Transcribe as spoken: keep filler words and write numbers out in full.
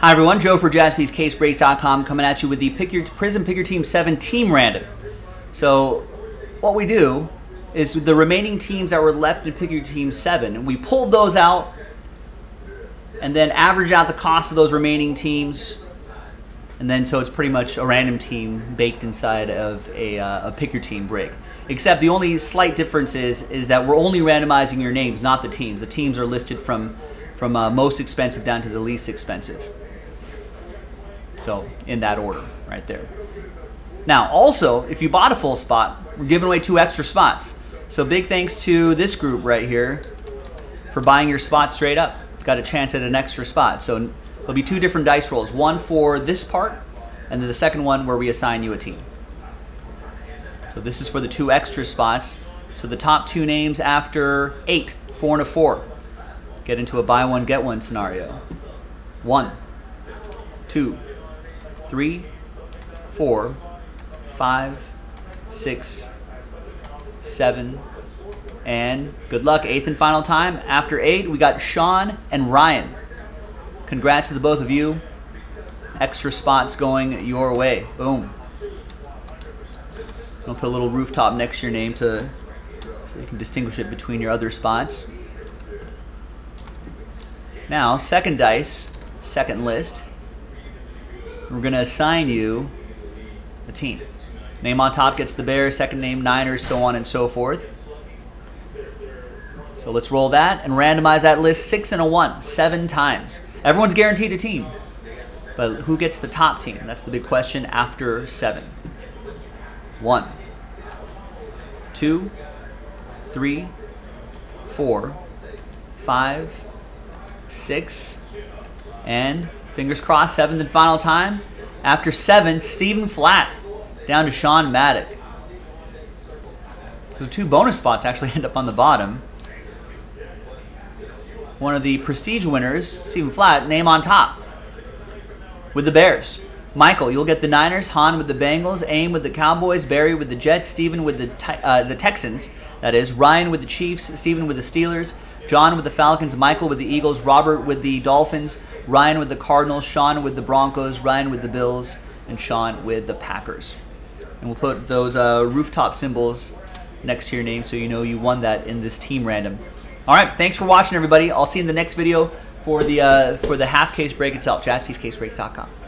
Hi everyone, Joe for Jaspi's Casebreaks dot com coming at you with the Pick Your, PRISM Pick Your Team seven Team Random. So what we do is the remaining teams that were left in Pick Your Team seven, and we pulled those out and then average out the cost of those remaining teams. And then so it's pretty much a random team baked inside of a, uh, a Pick Your Team break. Except the only slight difference is, is that we're only randomizing your names, not the teams. The teams are listed from, from uh, most expensive down to the least expensive. So in that order right there. Now also, if you bought a full spot, we're giving away two extra spots. So big thanks to this group right here for buying your spot straight up. Got a chance at an extra spot. So there'll be two different dice rolls, one for this part and then the second one where we assign you a team. So this is for the two extra spots. So the top two names after eight, four and a four, get into a buy one, get one scenario. One, two, three, four, five, six, seven, and good luck. Eighth and final time. After eight, we got Sean and Ryan. Congrats to the both of you. Extra spots going your way. Boom. I'll put a little rooftop next to your name to so you can distinguish it between your other spots. Now, second dice, second list. We're going to assign you a team. Name on top gets the Bears, second name Niners, so on and so forth. So let's roll that and randomize that list six and a one, seven times. Everyone's guaranteed a team, but who gets the top team? That's the big question after seven. One, two, three, four, five, six, and fingers crossed, seventh and final time. After seven, Stephen Flatt down to Sean Maddock. So the two bonus spots actually end up on the bottom. One of the prestige winners, Stephen Flatt, name on top with the Bears. Michael, you'll get the Niners, Han with the Bengals, Aim with the Cowboys, Barry with the Jets, Stephen with the, te uh, the Texans, that is, Ryan with the Chiefs, Stephen with the Steelers, John with the Falcons, Michael with the Eagles, Robert with the Dolphins, Ryan with the Cardinals, Sean with the Broncos, Ryan with the Bills, and Sean with the Packers. And we'll put those uh, rooftop symbols next to your name so you know you won that in this team random. All right, thanks for watching, everybody. I'll see you in the next video for the, uh, for the half case break itself, Jaspi's Casebreaks dot com.